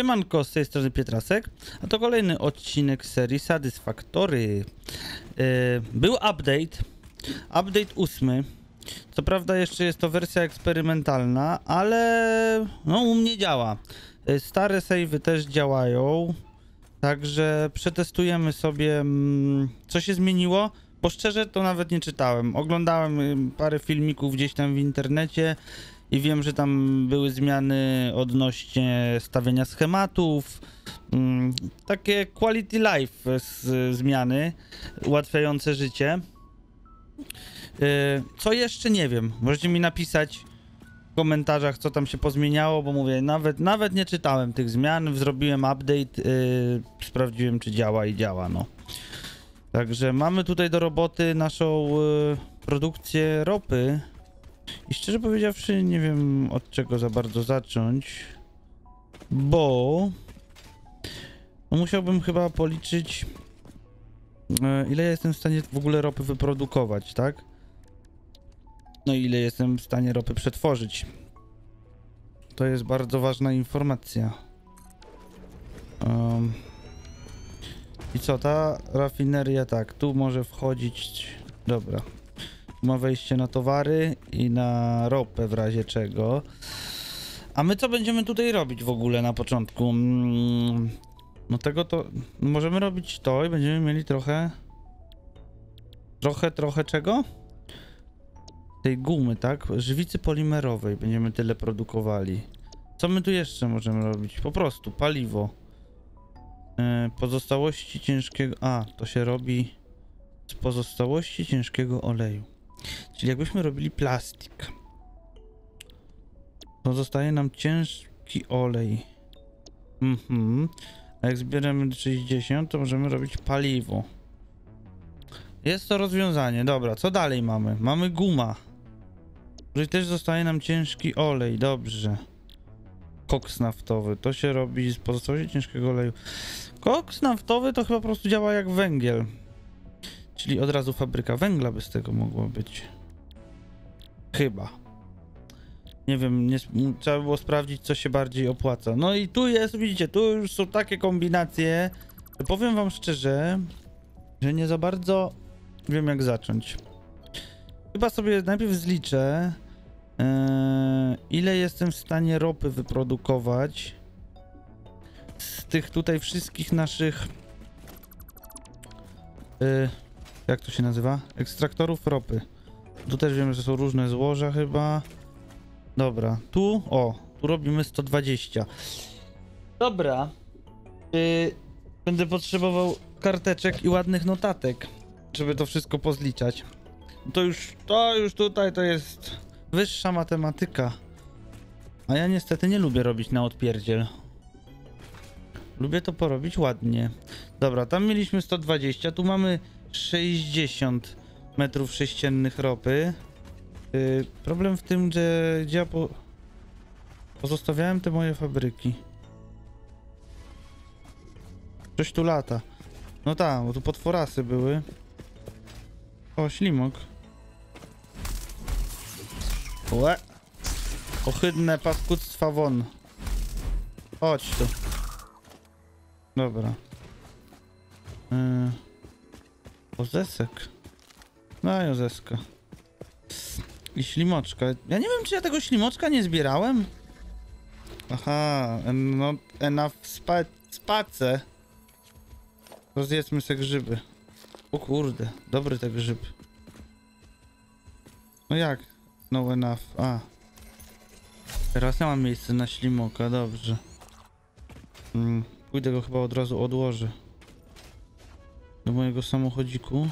Siemanko, z tej strony Pietrasek, a to kolejny odcinek serii Satisfactory. Był update 8. Co prawda jeszcze jest to wersja eksperymentalna, ale no, u mnie działa. Stare save'y też działają, także przetestujemy sobie, co się zmieniło. Bo szczerze to nawet nie czytałem. Oglądałem parę filmików gdzieś tam w internecie i wiem, że tam były zmiany odnośnie stawiania schematów, takie quality life zmiany ułatwiające życie. Co jeszcze nie wiem, możecie mi napisać w komentarzach, co tam się pozmieniało, bo mówię, nawet nie czytałem tych zmian, zrobiłem update, sprawdziłem, czy działa i działa, no. Także mamy tutaj do roboty naszą produkcję ropy i szczerze powiedziawszy nie wiem, od czego za bardzo zacząć, bo musiałbym chyba policzyć, ile ja jestem w stanie w ogóle ropy wyprodukować, tak? No i ile jestem w stanie ropy przetworzyć. To jest bardzo ważna informacja. I co, ta rafineria, tak, tu może wchodzić, dobra, ma wejście na towary i na ropę w razie czego. A my co będziemy tutaj robić w ogóle na początku? No tego to, możemy robić to i będziemy mieli trochę czego? Tej gumy, tak? Żywicy polimerowej będziemy tyle produkowali. Co my tu jeszcze możemy robić? Po prostu paliwo. Pozostałości ciężkiego... A, to się robi z pozostałości ciężkiego oleju. Czyli jakbyśmy robili plastik, to zostaje nam ciężki olej. A jak zbieramy 60, to możemy robić paliwo. Jest to rozwiązanie. Dobra, co dalej mamy? Mamy guma. Czyli też zostaje nam ciężki olej. Dobrze. Koks naftowy. To się robi z pozostałości ciężkiego oleju. Koks naftowy to chyba po prostu działa jak węgiel. Czyli od razu fabryka węgla by z tego mogła być. Chyba. Nie wiem, trzeba było sprawdzić, co się bardziej opłaca. No i tu jest, widzicie, tu już są takie kombinacje. Powiem wam szczerze, że nie za bardzo wiem, jak zacząć. Chyba sobie najpierw zliczę, ile jestem w stanie ropy wyprodukować z tych tutaj wszystkich naszych, jak to się nazywa? Ekstraktorów ropy. Tu też wiemy, że są różne złoża chyba. Dobra, tu, o, tu robimy 120. Dobra, będę potrzebował karteczek i ładnych notatek, żeby to wszystko pozliczać. To już tutaj to jest... wyższa matematyka. A ja niestety nie lubię robić na odpierdziel. Lubię to porobić ładnie. Dobra, tam mieliśmy 120, tu mamy 60 metrów sześciennych ropy. Problem w tym, że ja pozostawiałem te moje fabryki. Coś tu lata. No tak, bo tu potworasy były. O, ślimok. Łe. Ohydne paskudstwa won. Chodź tu. Dobra. Ozesek. No i ozeska. I ślimoczka. Ja nie wiem, czy ja tego ślimoczka nie zbierałem. Aha, no enough space. To zjedzmy se grzyby. O kurde, dobry te grzyb. No jak? No enough, a. Teraz ja mam miejsce na ślimoka, dobrze. Pójdę go chyba od razu odłożę. Do mojego samochodziku.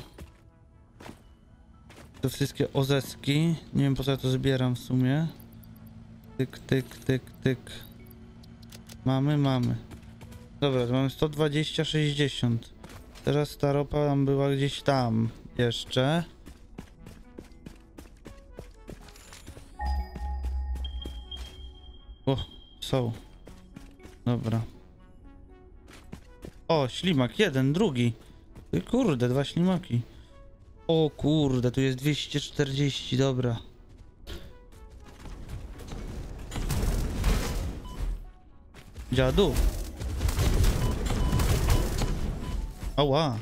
Te wszystkie ozeski. Nie wiem, po co ja to zbieram w sumie. Tyk, tyk, tyk, tyk. Mamy. Dobra, to mamy 120, 60. Teraz ta ropa tam była gdzieś tam jeszcze. O, są. Dobra. O, ślimak. Jeden, drugi. Kurde, dwa ślimaki. O kurde, tu jest 240, dobra. Dziadu. Oła.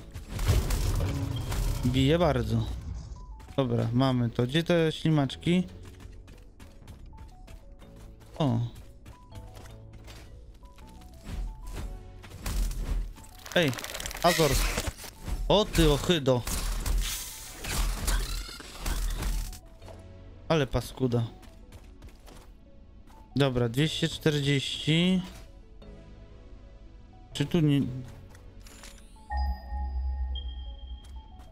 Bije bardzo. Dobra, mamy to. Gdzie te ślimaczki? O. Ej, Azor. O ty ochydo. Ale paskuda. Dobra, 240. Czy tu nie...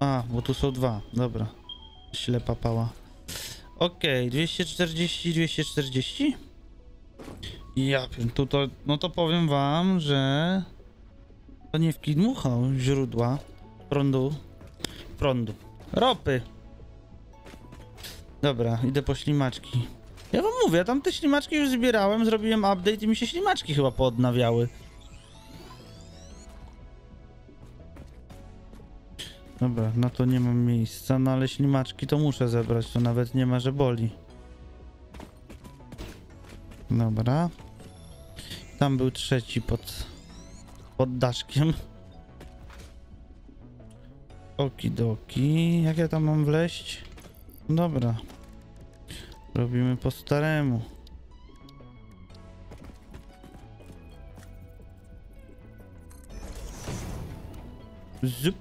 A, bo tu są dwa. Dobra. Ślepa pała. Okej, 240, 240? Ja wiem, tu to... No to powiem wam, że... To nie wkidmuchał źródła prądu. Ropy. Dobra, idę po ślimaczki. Ja wam mówię, ja tam te ślimaczki już zbierałem, zrobiłem update i mi się ślimaczki chyba poodnawiały. Dobra, no to nie mam miejsca, no ale ślimaczki to muszę zebrać, to nawet nie ma, że boli. Dobra. Tam był trzeci pod daszkiem. Okidoki. Jak ja tam mam wleść? Dobra. Robimy po staremu. Zup.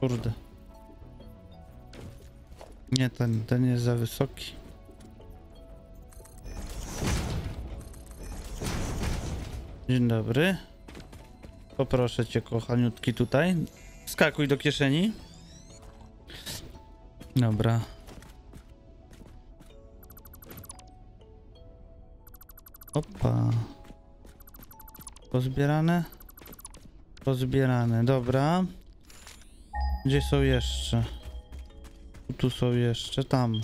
Kurde. Nie, ten jest za wysoki. Dzień dobry. Poproszę cię, kochaniutki, tutaj. Skakuj do kieszeni. Dobra. Opa. Pozbierane? Pozbierane, dobra. Gdzie są jeszcze? Tu są jeszcze, tam.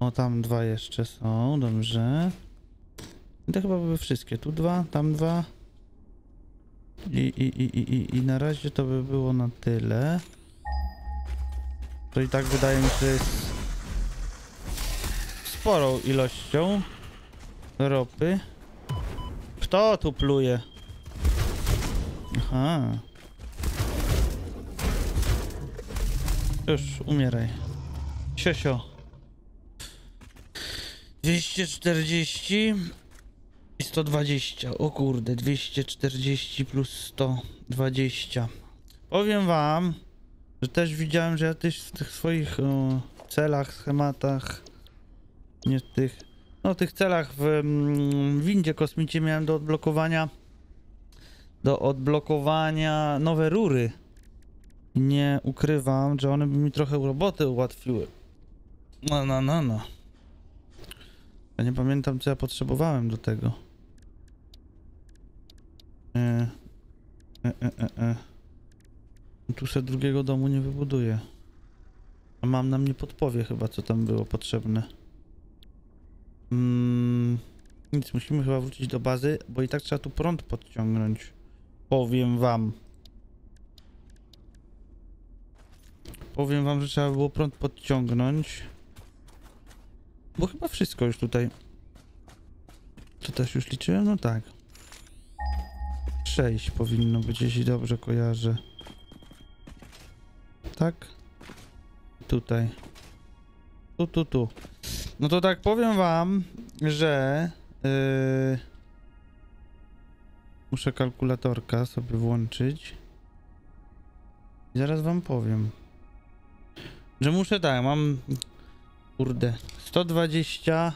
O, tam dwa jeszcze są, dobrze. I to chyba były wszystkie. Tu dwa, tam dwa. I na razie to by było na tyle. To i tak wydaje mi się jest sporą ilością ropy. Kto tu pluje? Aha. Już, umieraj. Siosio. 240. I 120, o kurde, 240 plus 120. Powiem wam, że też widziałem, że ja też w tych swoich celach, schematach, nie tych, no tych celach w windzie kosmicie miałem do odblokowania nowe rury. Nie ukrywam, że one by mi trochę roboty ułatwiły. No. Ja nie pamiętam, co ja potrzebowałem do tego. Tu se drugiego domu nie wybuduję. A mam na mnie podpowie chyba, co tam było potrzebne. Nic, musimy chyba wrócić do bazy, bo i tak trzeba tu prąd podciągnąć. Powiem wam. Powiem wam, że trzeba było prąd podciągnąć. Bo chyba wszystko już tutaj. To też już liczyłem? No tak. 6 powinno być, jeśli dobrze kojarzę. Tak? Tutaj. Tu. No to tak powiem wam, że... muszę kalkulatorka sobie włączyć. I zaraz wam powiem. Że muszę tak, mam... Kurde, 120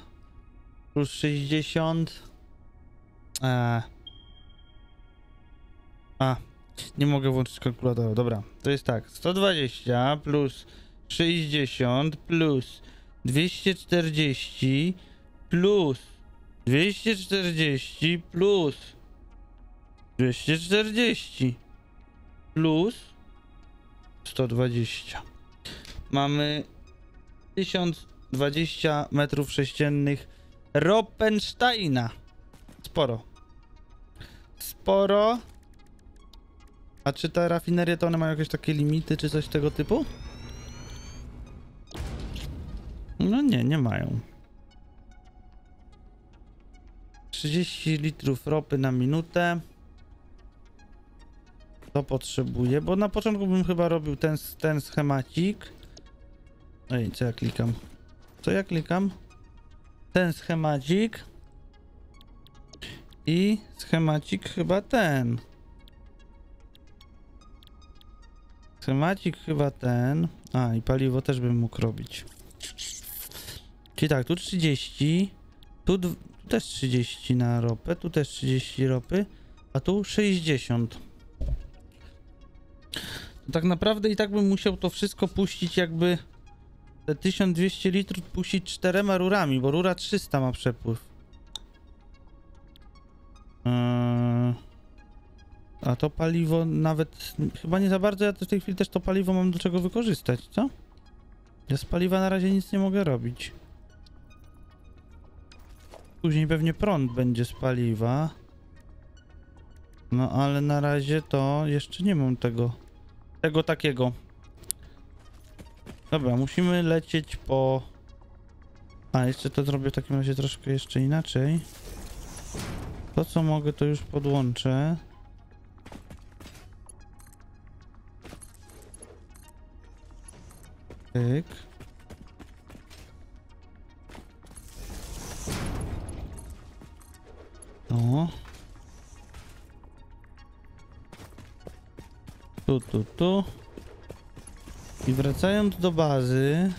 plus 60. Nie mogę włączyć kalkulatora, dobra. To jest tak, 120 plus 60 plus 240 plus 240 plus 240 plus 120. Mamy... 1020 metrów sześciennych Ropensteina. Sporo. A czy te rafinerie to one mają jakieś takie limity czy coś tego typu? No nie, nie mają. 30 litrów ropy na minutę. To potrzebuję, bo na początku bym chyba robił ten schemacik. Ej, co ja klikam? Co ja klikam? Ten schemacik. I schemacik chyba ten. Schemacik chyba ten. A, i paliwo też bym mógł robić. Czyli tak, tu 30. Tu też 30 na ropę. Tu też 30 ropy. A tu 60. To tak naprawdę i tak bym musiał to wszystko puścić jakby... Te 1200 litrów puścić 4 rurami, bo rura 300 ma przepływ. A to paliwo nawet... Chyba nie za bardzo, ja w tej chwili też to paliwo mam do czego wykorzystać, co? Ja z paliwa na razie nic nie mogę robić. Później pewnie prąd będzie z paliwa. No ale na razie to jeszcze nie mam tego... Tego takiego. Dobra, musimy lecieć po... A, jeszcze to zrobię w takim razie troszkę jeszcze inaczej. To co mogę, to już podłączę. Tyk. No. Tu. I wracając do bazy...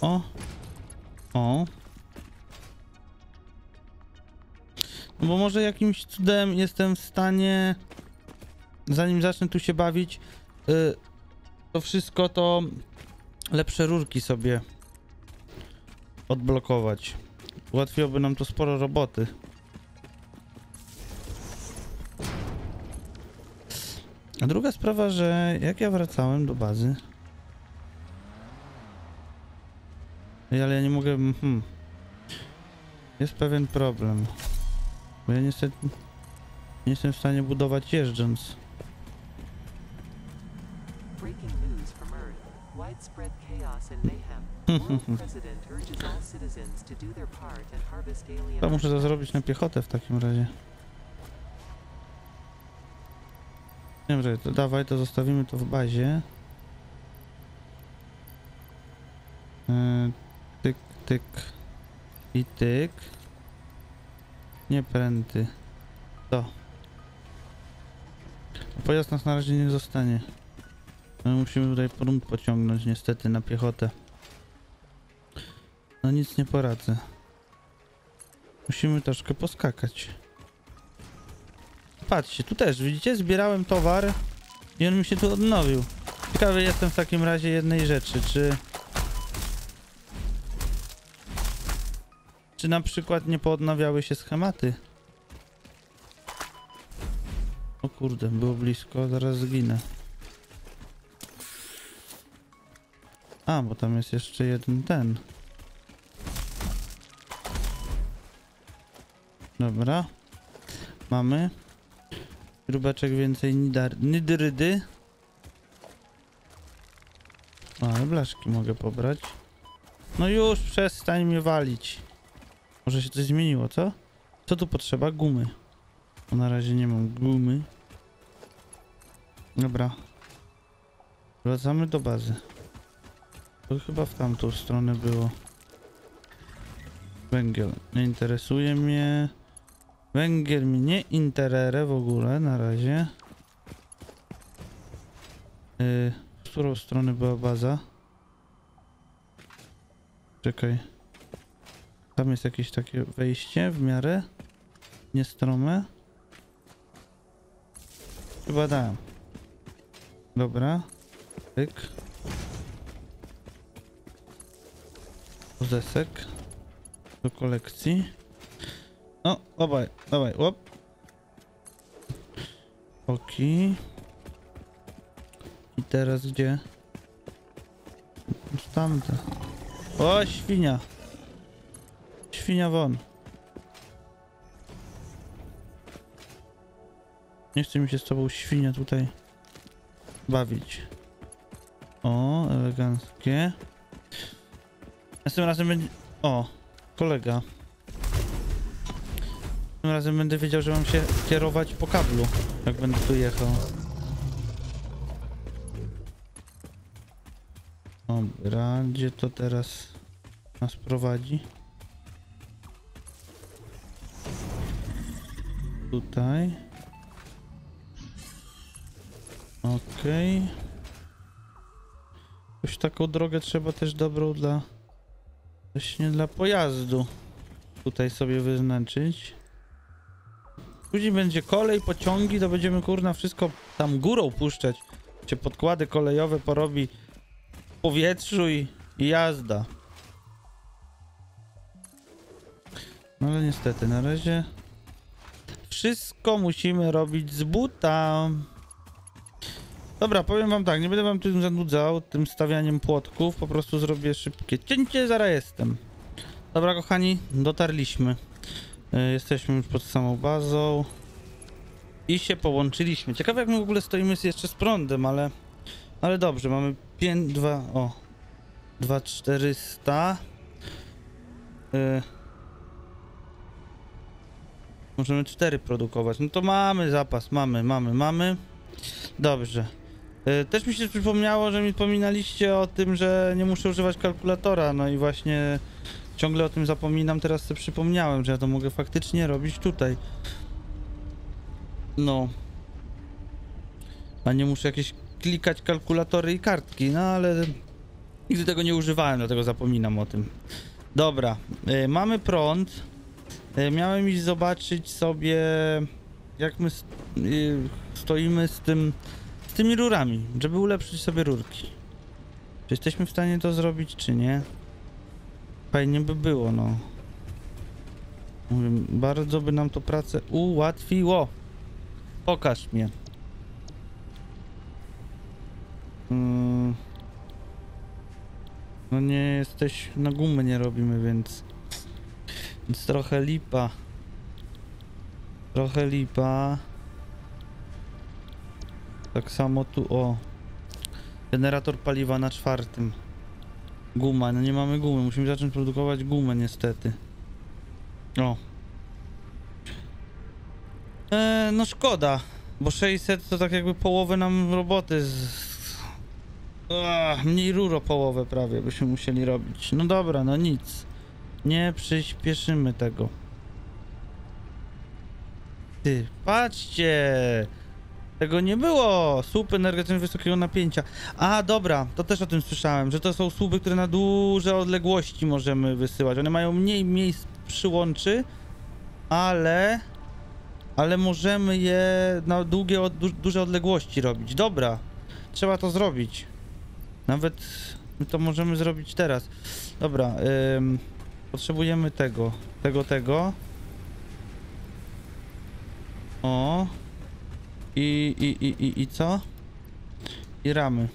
O! No bo może jakimś cudem jestem w stanie... Zanim zacznę tu się bawić... to wszystko to... Lepsze rurki sobie... Odblokować. Ułatwiłoby nam to sporo roboty. A druga sprawa, że jak ja wracałem do bazy... Ale ja nie mogę... Jest pewien problem. Bo ja niestety... Nie jestem w stanie budować jeżdżąc. To muszę to zrobić na piechotę w takim razie. Nie wiem, to dawaj, to zostawimy to w bazie. Tyk, tyk i tyk. Nie pręty. To. Pojazd nas na razie nie zostanie. My musimy tutaj prąd pociągnąć niestety na piechotę. No nic nie poradzę. Musimy troszkę poskakać. Patrzcie, tu też, widzicie? Zbierałem towar i on mi się tu odnowił. Ciekawy jestem w takim razie jednej rzeczy, czy na przykład nie poodnawiały się schematy? O kurde, było blisko, zaraz zginę. A, bo tam jest jeszcze jeden ten. Dobra. Mamy. Grubaczek więcej nidrydy. Ale blaszki mogę pobrać. No już przestań mnie walić. Może się coś zmieniło, co? Co tu potrzeba? Gumy. Bo na razie nie mam gumy. Dobra. Wracamy do bazy. To chyba w tamtą stronę było. Węgiel. Nie interesuje mnie. Węgiel mnie nie interere w ogóle na razie. Z którą strony była baza? Czekaj. Tam jest jakieś takie wejście w miarę niestrome. Chyba dałem. Dobra. Tyk. Zesek. Do kolekcji. No, obaj, łop. Oki. I teraz gdzie? Tamte. O, świnia. Świnia won. Nie chce mi się z tobą, świnia, tutaj bawić. O, eleganckie. Następnym razem będzie... O, kolega. Tym razem będę wiedział, że mam się kierować po kablu, jak będę tu jechał. Dobra, gdzie to teraz nas prowadzi? Tutaj. Okej. Już taką drogę trzeba też dobrą dla... Właśnie dla pojazdu. Tutaj sobie wyznaczyć. Później będzie kolej, pociągi, to będziemy kurna wszystko tam górą puszczać. Cię podkłady kolejowe porobi w powietrzu i jazda. No ale niestety na razie wszystko musimy robić z buta. Dobra, powiem wam tak, nie będę wam tym zanudzał, tym stawianiem płotków, po prostu zrobię szybkie cięcie, zaraz jestem. Dobra kochani, dotarliśmy. Jesteśmy już pod samą bazą i się połączyliśmy. Ciekawe jak my w ogóle stoimy jeszcze z prądem, ale dobrze, mamy 2400. Możemy 4 produkować, no to mamy zapas, mamy. Dobrze. Też mi się przypomniało, że mi wspominaliście o tym, że nie muszę używać kalkulatora, no i właśnie ciągle o tym zapominam, teraz sobie przypomniałem, że ja to mogę faktycznie robić tutaj. No. A nie muszę jakieś klikać kalkulatory i kartki, no ale nigdy tego nie używałem, dlatego zapominam o tym. Dobra, mamy prąd. Miałem iść zobaczyć sobie, jak my stoimy z tymi rurami, żeby ulepszyć sobie rurki. Czy jesteśmy w stanie to zrobić, czy nie? Fajnie by było, no. Mówię, bardzo by nam to pracę ułatwiło. Pokaż mnie. No nie jesteś, na gumy nie robimy, więc trochę lipa. Trochę lipa. Tak samo tu, o. Generator paliwa na 4. Guma, no nie mamy gumy, musimy zacząć produkować gumę niestety. O. No szkoda, bo 600 to tak jakby połowę nam roboty mniej rur o połowę prawie byśmy musieli robić. No dobra, no nic. Nie przyspieszymy tego. Ty, patrzcie! Tego nie było! Słupy energetyczne wysokiego napięcia. A, dobra, to też o tym słyszałem, że to są słupy, które na duże odległości możemy wysyłać. One mają mniej miejsc przyłączy, ale możemy je na duże odległości robić. Dobra, trzeba to zrobić. Nawet to możemy zrobić teraz. Dobra, potrzebujemy tego. O... I co? I ramy.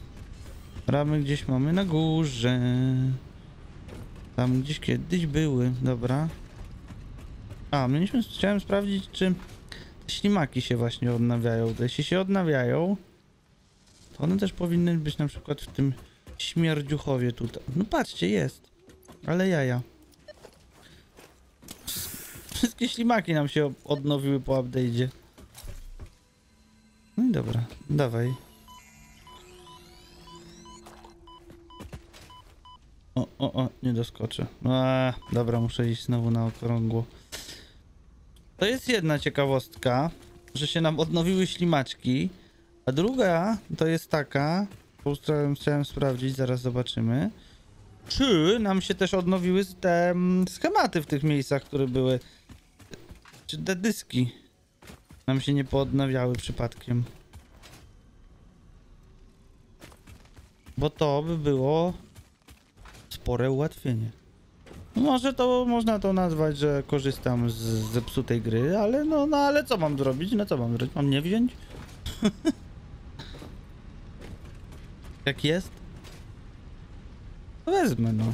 Ramy gdzieś mamy na górze. Tam gdzieś kiedyś były, dobra. A, chciałem sprawdzić, czy ślimaki się właśnie odnawiają. Jeśli się odnawiają, to one też powinny być na przykład w tym śmierdziuchowie tutaj. No patrzcie, jest. Ale jaja. Wszystkie ślimaki nam się odnowiły po update'zie. No i dobra, dawaj. O, nie doskoczę. Dobra, muszę iść znowu na okrągło. To jest jedna ciekawostka, że się nam odnowiły ślimaczki, a druga to jest taka, chciałem sprawdzić, zaraz zobaczymy, czy nam się też odnowiły te schematy w tych miejscach, które były, czy te dyski. Nam się nie poodnawiały przypadkiem. Bo to by było spore ułatwienie. Może to można to nazwać, że korzystam z zepsutej gry, ale ale co mam zrobić? No co mam zrobić? Mam nie wziąć? Jak jest? To wezmę, no.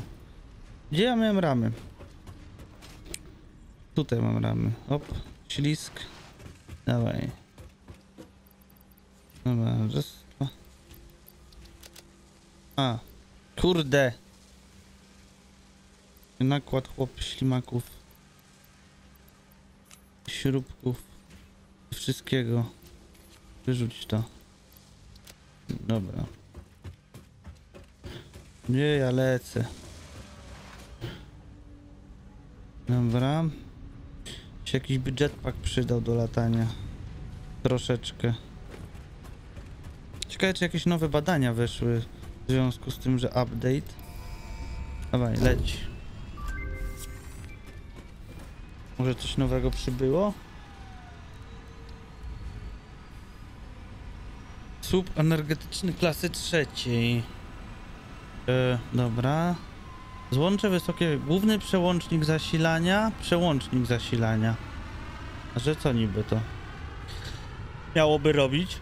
Gdzie ja miałem ramy? Tutaj mam ramy. Op, ślisk. Dawaj. Towarzystwo. A, kurde. Nakład chłop ślimaków. Śrubków. Wszystkiego. Wyrzuć to. Dobra. Nie, ja lecę. Dobra. Się jakiś by jetpack przydał do latania. Troszeczkę. Ciekawe, czy jakieś nowe badania wyszły w związku z tym, że update. Dawaj, leć. Może coś nowego przybyło? Słup energetyczny klasy trzeciej. Dobra. Złącze wysokie. Główny przełącznik zasilania. Przełącznik zasilania. A że co niby to? Miałoby robić.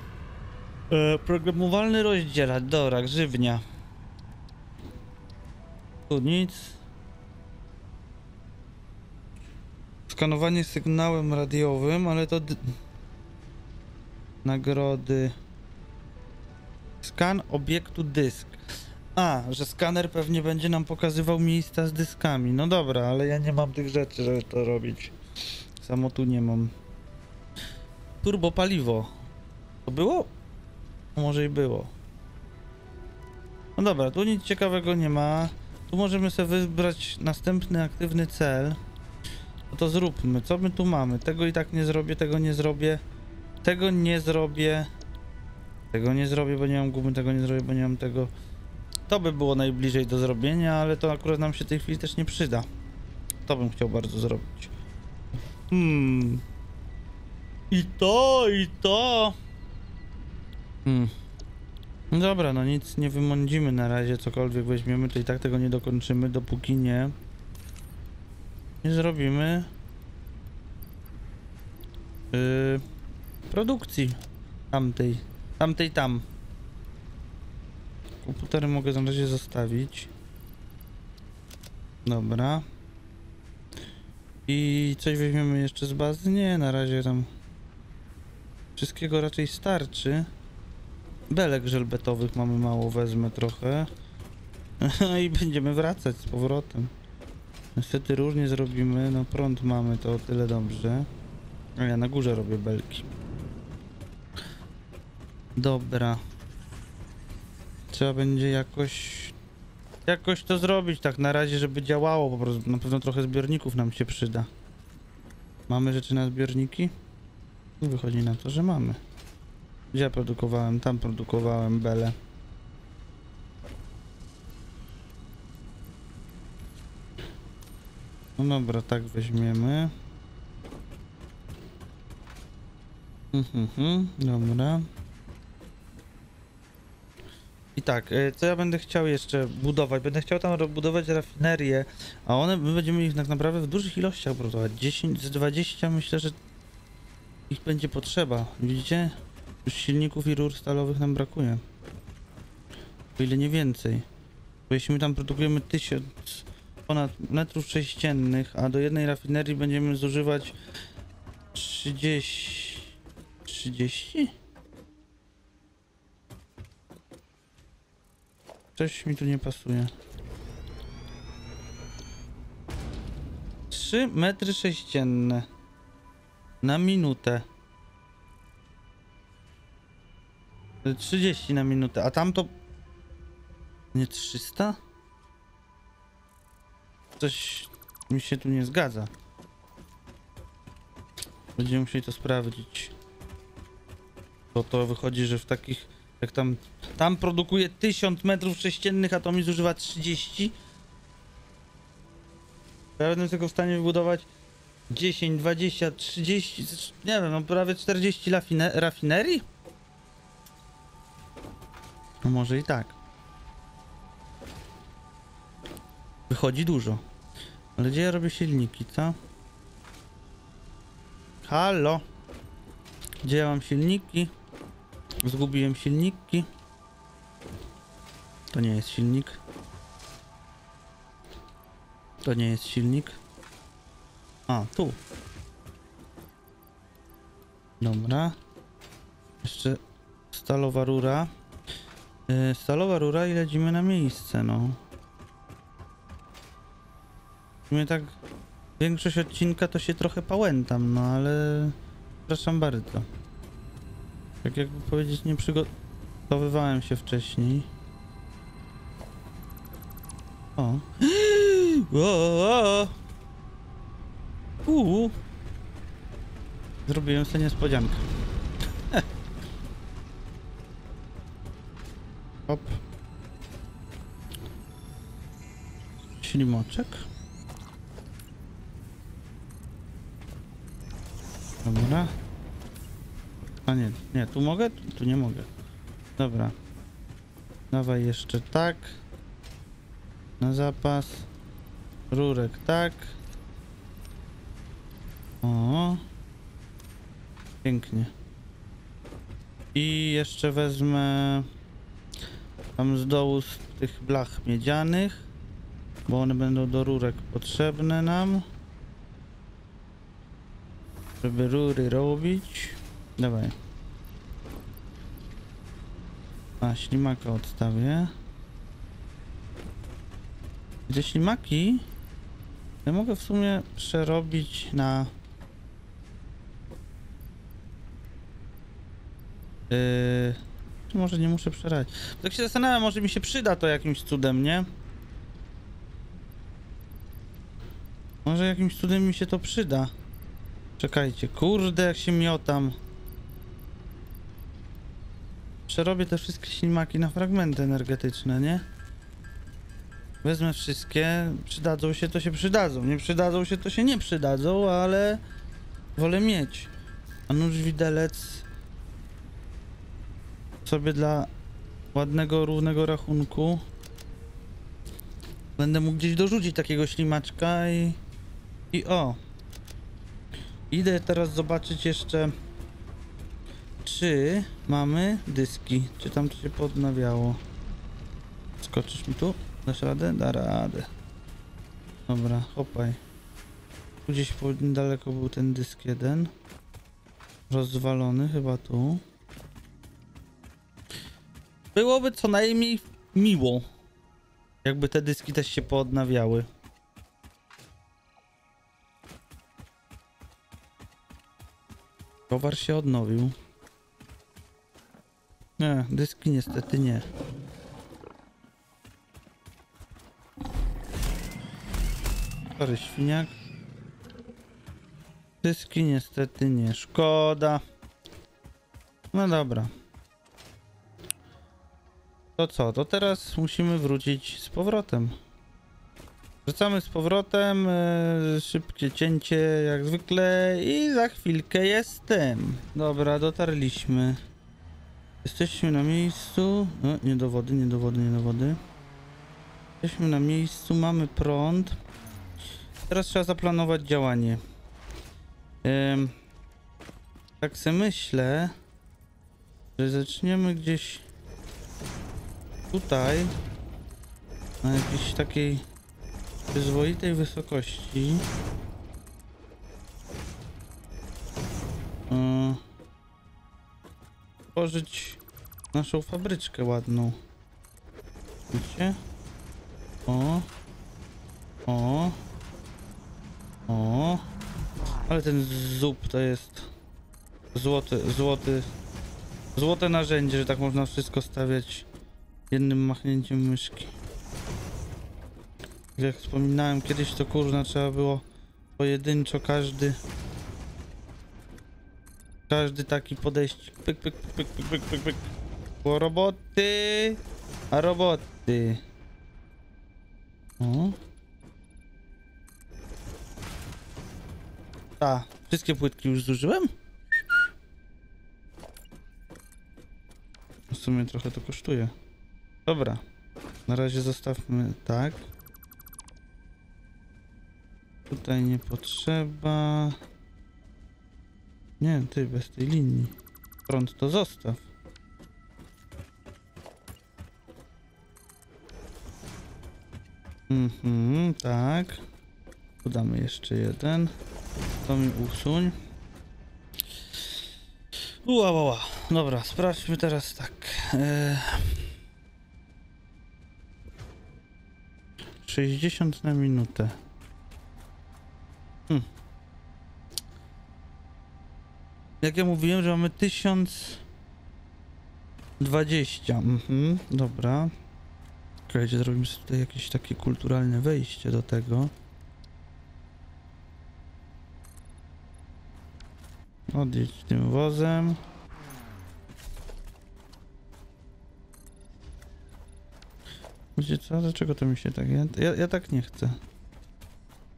Programowalny rozdzielacz. Dobra, grzywnia. Tu nic. Skanowanie sygnałem radiowym, ale to... Nagrody. Skan obiektu dysk. A, że skaner pewnie będzie nam pokazywał miejsca z dyskami. No dobra, ale ja nie mam tych rzeczy, żeby to robić. Samo tu nie mam. Turbo paliwo. To było? Może i było. No dobra, tu nic ciekawego nie ma. Tu możemy sobie wybrać następny aktywny cel. No to zróbmy. Co my tu mamy? Tego i tak nie zrobię, tego nie zrobię. Tego nie zrobię. Tego nie zrobię, bo nie mam gumy, tego nie zrobię, bo nie mam tego. To by było najbliżej do zrobienia, ale to akurat nam się w tej chwili też nie przyda. To bym chciał bardzo zrobić. I to, i to. Dobra, no nic nie wymądzimy na razie, cokolwiek weźmiemy, to i tak tego nie dokończymy, dopóki nie zrobimy produkcji tamtej. Komputery mogę na razie zostawić. Dobra. I coś weźmiemy jeszcze z bazy? Nie, na razie tam wszystkiego raczej starczy. Belek żelbetowych mamy mało, wezmę trochę. I będziemy wracać z powrotem. Niestety różnie zrobimy, no prąd mamy, to o tyle dobrze. A ja na górze robię belki. Dobra. Trzeba będzie jakoś to zrobić tak na razie, żeby działało po prostu. Na pewno trochę zbiorników nam się przyda. Mamy rzeczy na zbiorniki? Wychodzi na to, że mamy. Gdzie ja produkowałem? Tam produkowałem belę. No dobra, tak weźmiemy. Dobra. I tak, co ja będę chciał jeszcze budować? Będę chciał tam budować rafinerie, a one, my będziemy ich tak naprawdę w dużych ilościach budować. 10 z 20 myślę, że ich będzie potrzeba. Widzicie? Już silników i rur stalowych nam brakuje. O ile nie więcej. Bo jeśli my tam produkujemy 1000 ponad metrów sześciennych, a do jednej rafinerii będziemy zużywać 30... 30? Coś mi tu nie pasuje. 3 metry sześcienne na minutę. 30 na minutę, a tamto... Nie 300? Coś mi się tu nie zgadza. Będziemy musieli to sprawdzić. Bo to wychodzi, że w takich... Jak tam produkuje 1000 metrów sześciennych, a to mi zużywa 30. Ja będę tylko w stanie wybudować 10, 20, 30, nie wiem, no prawie 40 rafinerii? No może i tak. Wychodzi dużo. Ale gdzie ja robię silniki, co? Halo? Gdzie ja mam silniki? Zgubiłem silniki. To nie jest silnik. To nie jest silnik. A, tu. Dobra. Jeszcze stalowa rura. Stalowa rura i lecimy na miejsce, no. Mnie tak większość odcinka to się trochę pałętam, no ale... Przepraszam bardzo. Tak jakby powiedzieć, nie przygotowywałem się wcześniej. O. Zrobiłem sobie niespodziankę. Hop. Ślimoczek. Dobra. A nie, nie, tu mogę? Tu nie mogę. Dobra. Dawaj jeszcze tak. Na zapas. Rurek tak. O. Pięknie. I jeszcze wezmę tam z dołu z tych blach miedzianych, bo one będą do rurek potrzebne nam, żeby rury robić. Dawaj. A, ślimaka odstawię. Te ślimaki ja mogę w sumie przerobić na... Może nie muszę przerać. Tak się zastanawiam, może mi się przyda to jakimś cudem, nie? Może jakimś cudem mi się to przyda. Czekajcie, kurde, jak się miotam. Przerobię te wszystkie ślimaki na fragmenty energetyczne, nie? Wezmę wszystkie, przydadzą się, to się przydadzą. Nie przydadzą się, to się nie przydadzą, ale wolę mieć. A nóż widelec sobie dla ładnego, równego rachunku. Będę mógł gdzieś dorzucić takiego ślimaczka i o. Idę teraz zobaczyć jeszcze, czy mamy dyski, czy tam to się podnawiało. Skoczysz mi tu? Dasz radę? Da radę. Dobra, hopaj. Gdzieś daleko był ten dysk jeden. Rozwalony, chyba tu. Byłoby co najmniej miło, jakby te dyski też się poodnawiały. Towar się odnowił. Nie, dyski niestety nie. Sorry, świniak. Dyski niestety nie. Szkoda. No dobra. To co? To teraz musimy wrócić z powrotem. Wracamy z powrotem, szybkie cięcie jak zwykle i za chwilkę jestem. Dobra, dotarliśmy. Jesteśmy na miejscu. No, nie do wody, nie do wody, nie do wody. Jesteśmy na miejscu, mamy prąd. Teraz trzeba zaplanować działanie. Tak sobie myślę, że zaczniemy gdzieś tutaj, na jakiejś takiej przyzwoitej wysokości. Tworzyć naszą fabryczkę ładną. Widzicie? O. O. O. Ale ten zup to jest złote narzędzie, że tak można wszystko stawiać jednym machnięciem myszki. Jak wspominałem kiedyś, to kurna trzeba było pojedynczo każdy taki podejść. Pyk, pyk, pyk, pyk, pyk, pyk, pyk. Bo roboty, a roboty. O. Ta, wszystkie płytki już zużyłem? W sumie trochę to kosztuje. Dobra, na razie zostawmy tak. Tutaj nie potrzeba. Nie, ty, bez tej linii. Prąd to zostaw. Tak. Dodamy jeszcze jeden. To mi usuń. Ua, ua, ua. Dobra, sprawdźmy teraz tak. Sześćdziesiąt na minutę. Jak ja mówiłem, że mamy 1020. Dobra. Czekajcie, zrobimy sobie tutaj jakieś takie kulturalne wejście do tego. Odjedź tym wozem. Wiecie co? Dlaczego to mi się tak... Ja tak nie chcę.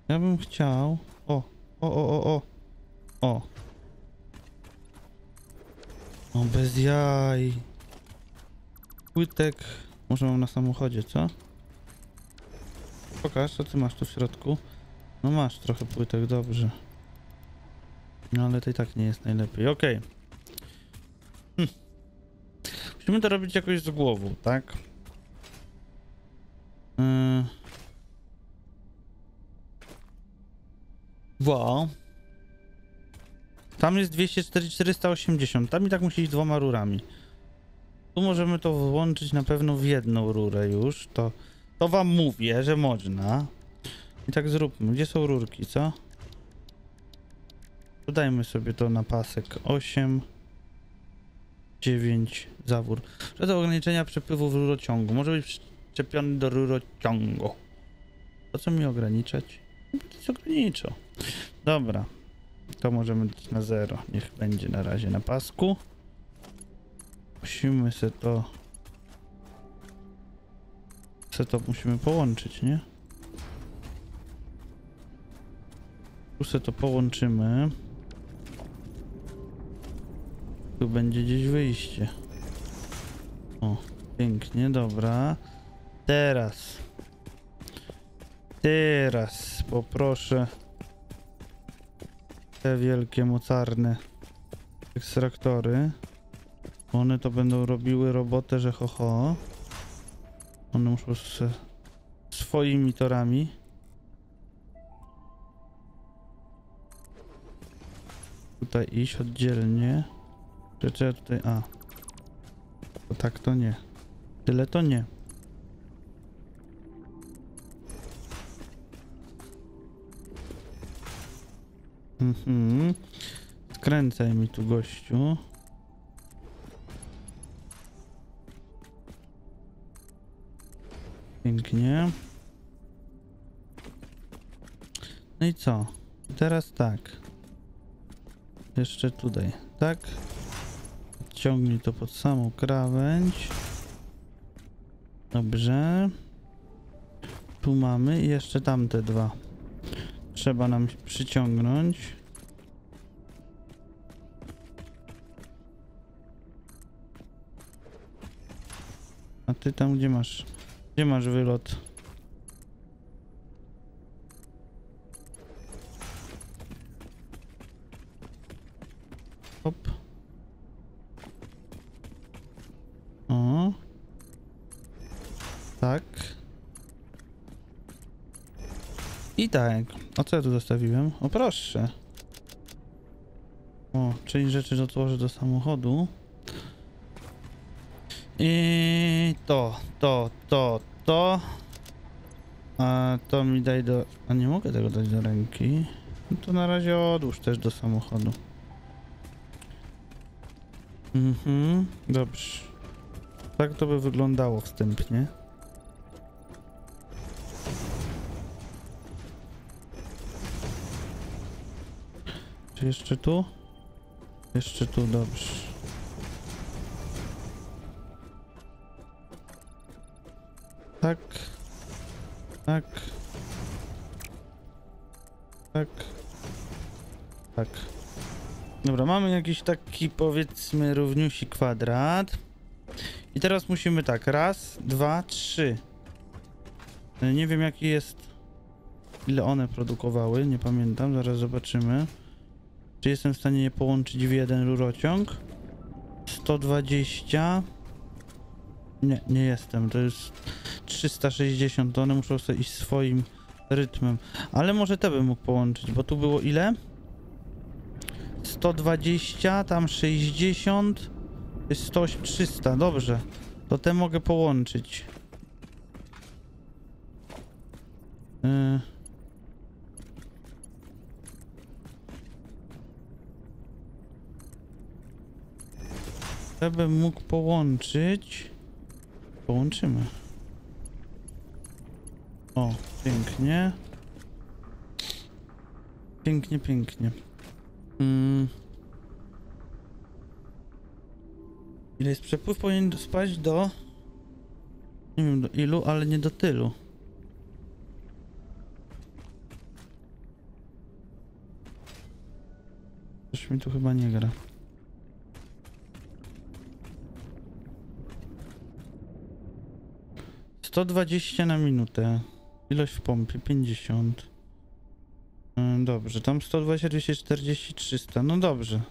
Ja bym chciał... O! O, bez jaj. Płytek. Może mam na samochodzie, co? Pokaż, co ty masz tu w środku. No masz trochę płytek, dobrze. No ale to i tak nie jest najlepiej. Okej. Musimy to robić jakoś z głową, tak? Wow. Tam jest 204, 480. Tam i tak musi iść dwoma rurami. Tu możemy to włączyć na pewno w jedną rurę już. To wam mówię, że można. I tak zróbmy. Gdzie są rurki, co? Dodajmy sobie to na pasek. 8, 9, zawór. Przed ograniczenia przepływu w rurociągu. Może być przyczepiony do rurociągu. Po co mi ograniczać? Nic ograniczo. Dobra. To możemy dać na 0. Niech będzie na razie na pasku. Musimy se to musimy połączyć, nie? Tu se to połączymy. Tu będzie gdzieś wyjście. O, pięknie, dobra. Teraz poproszę te wielkie, mocarne ekstraktory. One to będą robiły robotę, że ho, ho. One muszą ze swoimi torami. Tutaj iść oddzielnie. Rzeczy tutaj, a. To tak to nie. Tyle to nie. Skręcaj mi tu, gościu. Pięknie. No i co? Teraz tak. Jeszcze tutaj. Tak. Ciągnij to pod samą krawędź. Dobrze. Tu mamy i jeszcze tamte dwa. Trzeba nam przyciągnąć. A ty tam gdzie masz? Gdzie masz wylot? Hop. O. Tak. I tak. A co ja tu zostawiłem? O proszę. O, czyli rzeczy odłożę do samochodu. I to. A to mi daj do... A nie mogę tego dać do ręki. No to na razie odłóż też do samochodu. Dobrze. Tak to by wyglądało wstępnie. Czy jeszcze tu? Jeszcze tu, dobrze. Tak. Tak. Tak. Tak. Dobra, mamy jakiś taki, powiedzmy, równiusi kwadrat. I teraz musimy tak, raz, dwa, trzy. Nie wiem jaki jest... Ile one produkowały, nie pamiętam, zaraz zobaczymy. Czy jestem w stanie je połączyć w jeden rurociąg? 120. Nie, nie jestem. To jest 360. To one muszą sobie iść swoim rytmem. Ale może te bym mógł połączyć, bo tu było ile? 120, tam 60, jest 108, 300, dobrze. To te mogę połączyć. Ja bym mógł połączyć. Połączymy. O, pięknie. Pięknie, pięknie. Ile jest przepływ? Powinien spaść do... Nie wiem do ilu, ale nie do tylu. Coś mi tu chyba nie gra. $120 na minutę. Ilość w pompie 50. Dobrze, tam 120, 240, 300. No dobrze.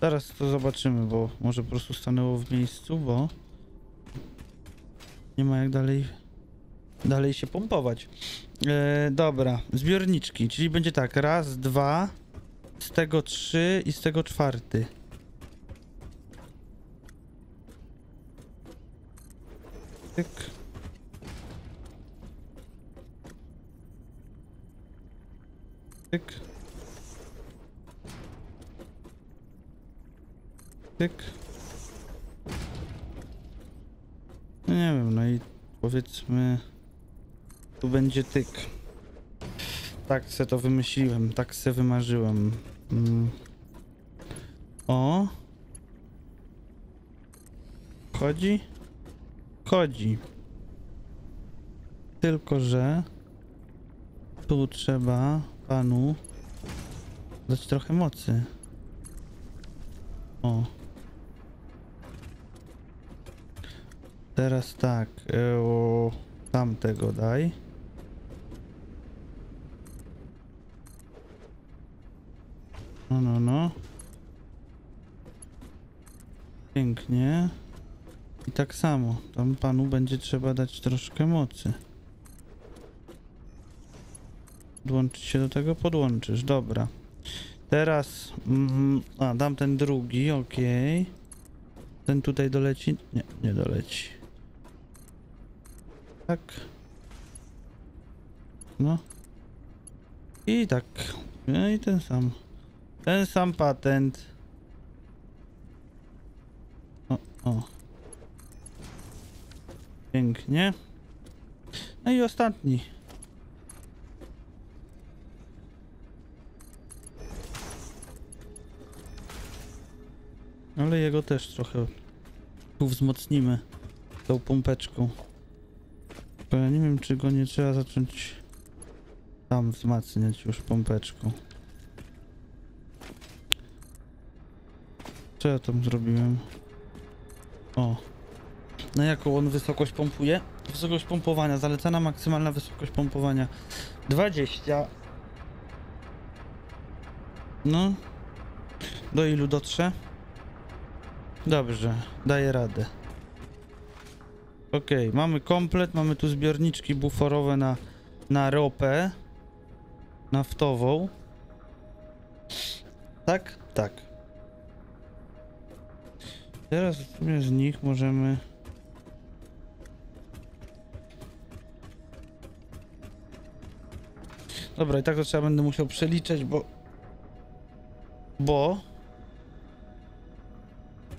Zaraz to zobaczymy, bo może po prostu stanęło w miejscu, bo nie ma jak dalej się pompować. Dobra, zbiorniczki, czyli będzie tak, raz, dwa, z tego trzy i z tego czwarty. Tyk. Tyk. Tyk. No nie wiem, no i powiedzmy tu będzie tyk. Tak se to wymyśliłem, tak se wymarzyłem. O. Chodzi? Chodzi. Tylko że tu trzeba panu dać trochę mocy. O. Teraz tak, tamtego daj. No, no, no. Pięknie. I tak samo, tam panu będzie trzeba dać troszkę mocy. Podłączyć się do tego, podłączysz, dobra. Teraz, a dam ten drugi, okej. Ten tutaj doleci? Nie, nie doleci. Tak. No. I tak. No i ten sam. Ten sam patent. O, o. Pięknie. No i ostatni. Ale jego też trochę tu wzmocnimy tą pompeczką. Bo ja nie wiem, czy go nie trzeba zacząć tam wzmacniać już pompeczką. Co ja tam zrobiłem? O. Na jaką on wysokość pompuje? Wysokość pompowania. Zalecana maksymalna wysokość pompowania 20. No. Do ilu dotrze? Dobrze, daję radę. Okej, mamy komplet, mamy tu zbiorniczki buforowe na ropę naftową. Tak? Tak. Teraz z nich możemy... Dobra, i tak to trzeba będę musiał przeliczać,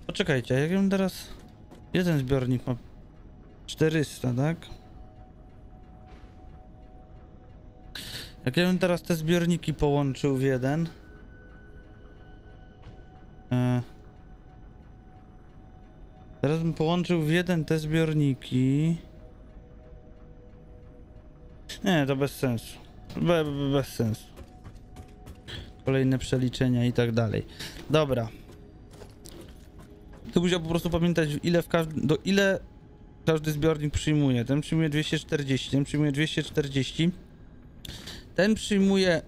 Poczekajcie, jak ją teraz... Jeden zbiornik ma 400, tak? Jak ja bym teraz te zbiorniki połączył w jeden... Teraz bym połączył w jeden te zbiorniki... Nie, to bez sensu. Bez sensu. Kolejne przeliczenia i tak dalej. Dobra. Tu musiał po prostu pamiętać, ile do ile każdy zbiornik przyjmuje. Ten przyjmuje 240, ten przyjmuje 240. Ten przyjmuje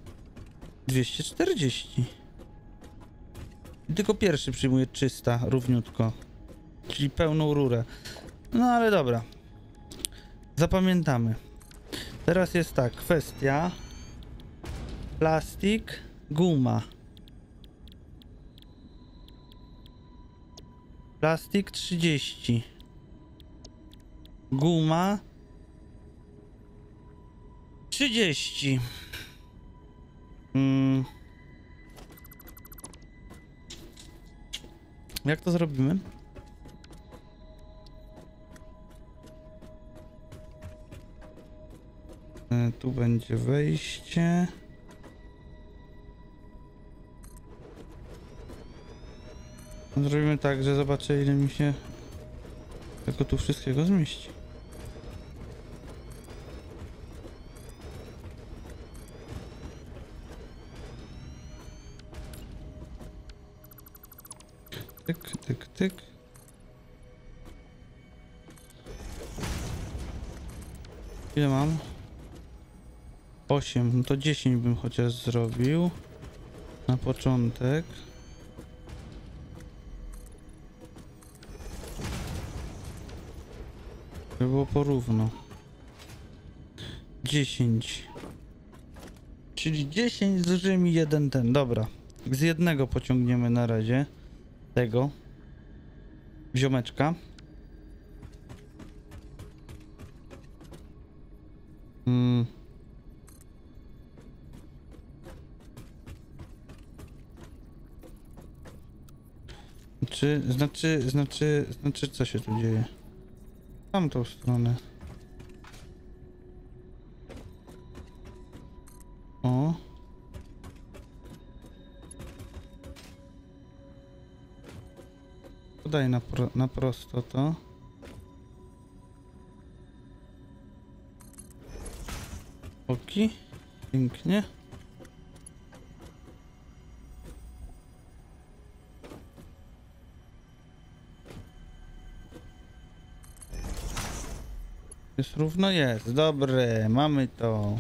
240. I tylko pierwszy przyjmuje 300 równiutko. Czyli pełną rurę. No ale dobra. Zapamiętamy. Teraz jest tak, kwestia. Plastik, guma. Plastik 30. Guma 30. Jak to zrobimy? Tu będzie wejście. Zrobimy tak, że zobaczę, ile mi się tylko tu wszystkiego zmieści. Tyk, tyk, tyk. Ile mam? 8, no to 10 bym chociaż zrobił na początek. To było porówno. 10. Czyli 10 zużyjmy jeden ten. Dobra. Z jednego pociągniemy na razie tego ziomeczka. Znaczy, co się tu dzieje? Tamtą stronę. O. Podaj na prosto to. Oki. Pięknie. Jest równo? Jest. Dobre. Mamy to.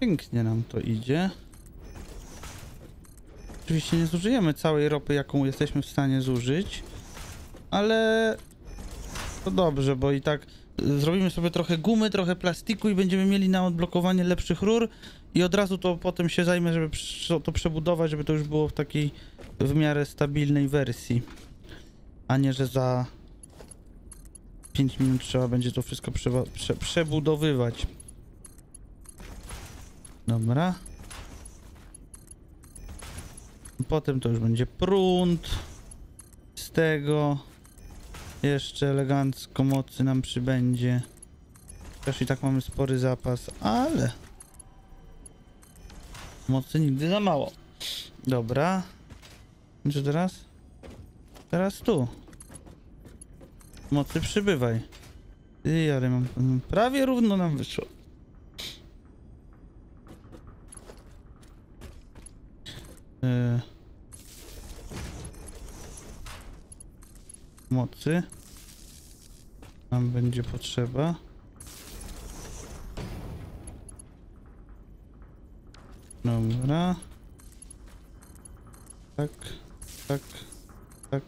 Pięknie nam to idzie. Oczywiście nie zużyjemy całej ropy, jaką jesteśmy w stanie zużyć, ale to dobrze, bo i tak zrobimy sobie trochę gumy, trochę plastiku i będziemy mieli na odblokowanie lepszych rur i od razu to potem się zajmę, żeby to przebudować, żeby to już było w takiej w miarę stabilnej wersji, a nie, że za 5 minut trzeba będzie to wszystko przebudowywać. Dobra. Potem to już będzie prąd z tego. Jeszcze elegancko mocy nam przybędzie. Też i tak mamy spory zapas, ale mocy nigdy za mało. Dobra. Czy teraz? Teraz tu. Mocy przybywaj. I ale mam prawie równo nam wyszło. Mocy nam będzie potrzeba. Dobra. Tak, tak, tak.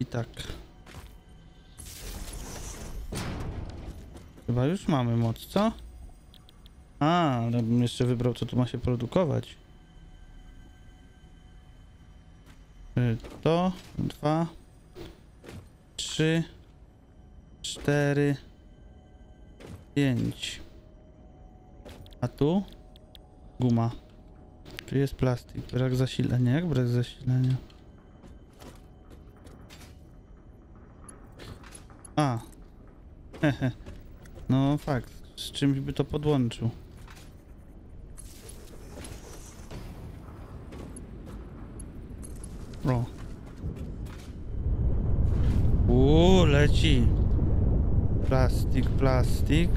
I tak. Chyba już mamy moc, co? A, ja bym jeszcze wybrał, co tu ma się produkować. To 2, 3, 4, 5. A tu guma. Tu jest plastik. Brak zasilania. Jak brak zasilania? A. No fakt. Z czymś by to podłączył. O. Leci. Plastik, plastik.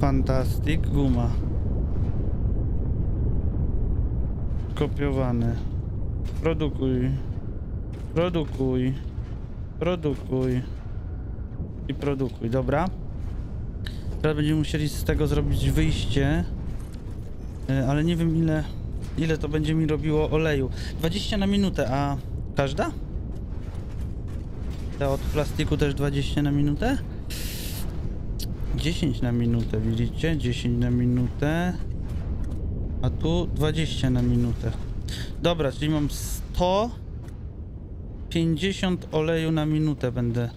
Fantastik, guma. Kopiowane. Produkuj. Produkuj. Produkuj. I produkuj, dobra. Teraz będziemy musieli z tego zrobić wyjście. Ale nie wiem, ile Ile to będzie mi robiło oleju? 20 na minutę, a każda? Ta od plastiku też 20 na minutę? 10 na minutę, widzicie? 10 na minutę. A tu 20 na minutę. Dobra, czyli mam 150 oleju na minutę będę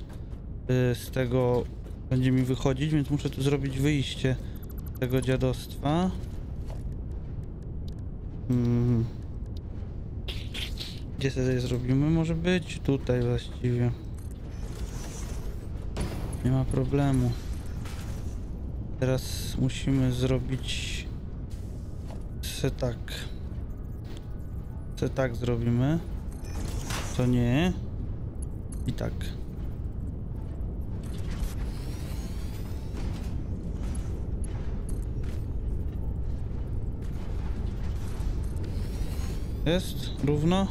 z tego będzie mi wychodzić, więc muszę tu zrobić wyjście tego dziadostwa. Gdzie sobie zrobimy? Może być tutaj właściwie. Nie ma problemu. Teraz musimy zrobić se tak. Se tak zrobimy. To nie. I tak. Jest? Równo?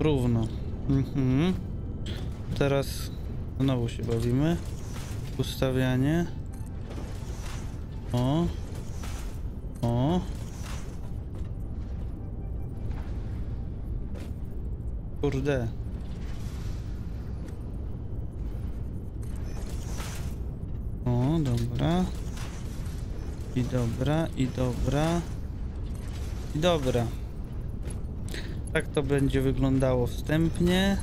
Równo. Teraz znowu się bawimy. Ustawianie. O. O. Kurde. O, dobra. I dobra, i dobra. I dobra. Tak to będzie wyglądało wstępnie.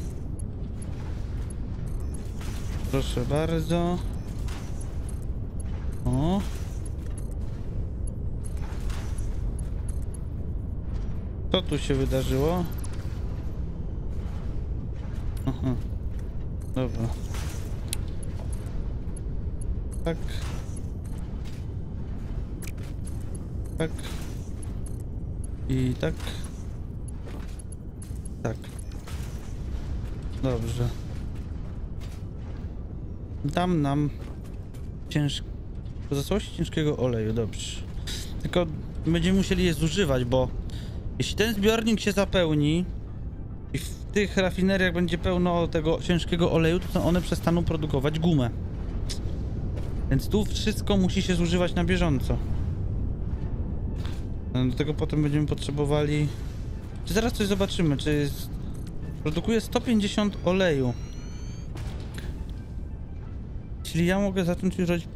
Proszę bardzo. O. Co tu się wydarzyło? Aha. Dobra. Tak. Tak. I tak. Tak. Dobrze. Dam nam pozostałości ciężkiego oleju, dobrze. Tylko będziemy musieli je zużywać, bo jeśli ten zbiornik się zapełni i w tych rafineriach będzie pełno tego ciężkiego oleju, to one przestaną produkować gumę. Więc tu wszystko musi się zużywać na bieżąco. Do tego potem będziemy potrzebowali... Czy zaraz coś zobaczymy, czy jest... Produkuje 150 oleju. Czyli ja mogę zacząć już robić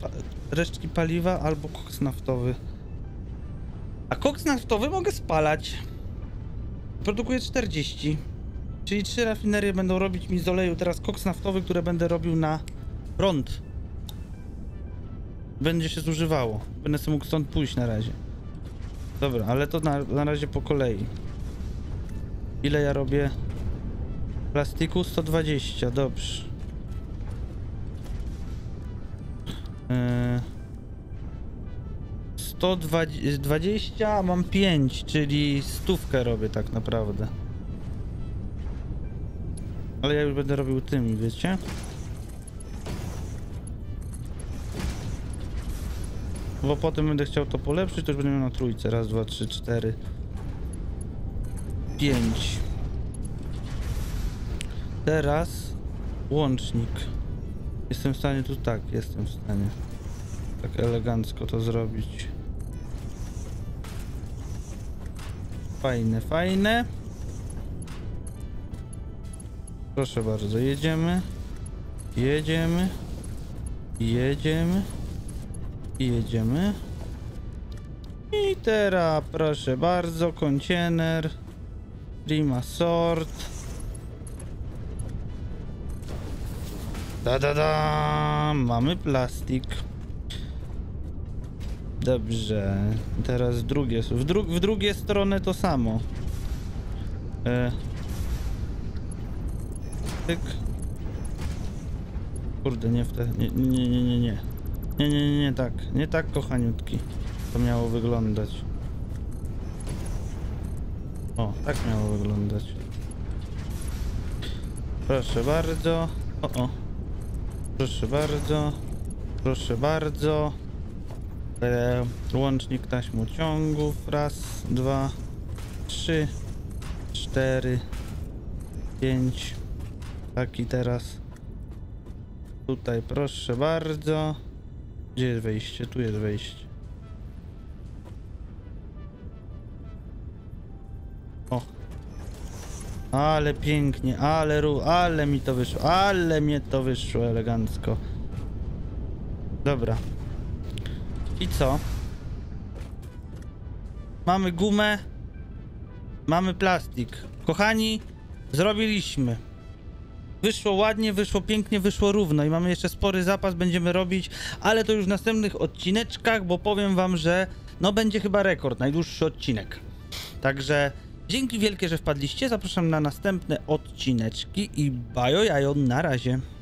resztki paliwa albo koks naftowy. A koks naftowy mogę spalać. Produkuję 40. Czyli 3 rafinerie będą robić mi z oleju teraz koks naftowy, które będę robił na prąd. Będzie się zużywało. Będę sobie mógł stąd pójść na razie. Dobra, ale to na razie po kolei. Ile ja robię plastiku? 120, dobrze. A mam 5, czyli stówkę robię tak naprawdę. Ale ja już będę robił tymi, wiecie? Bo potem będę chciał to polepszyć, to już będę miał na trójce. Raz, dwa, trzy, cztery. 5. Teraz łącznik. Jestem w stanie tu tak, jestem w stanie tak elegancko to zrobić. Fajne, fajne. Proszę bardzo, jedziemy. Jedziemy. Jedziemy. I jedziemy. I teraz proszę bardzo, kontener. Prima sort. Da-da-da! Mamy plastik. Dobrze. Teraz drugie. W drugie stronę to samo. Tyk. Kurde, nie w te. Nie. Nie tak. Nie tak, kochaniutki. To miało wyglądać. O, tak miało wyglądać. Proszę bardzo. O. Proszę bardzo. Proszę bardzo. Łącznik taśmociągów. Raz, dwa, trzy, cztery, pięć. Tak i teraz. Tutaj proszę bardzo. Gdzie jest wejście? Tu jest wejście. O. Ale pięknie, ale mi to wyszło, elegancko. Dobra. I co? Mamy gumę. Mamy plastik. Kochani, zrobiliśmy. Wyszło ładnie, wyszło pięknie, wyszło równo i mamy jeszcze spory zapas, będziemy robić, ale to już w następnych odcineczkach, bo powiem wam, że no będzie chyba rekord, najdłuższy odcinek. Także dzięki wielkie, że wpadliście, zapraszam na następne odcineczki i bajo jajo, na razie.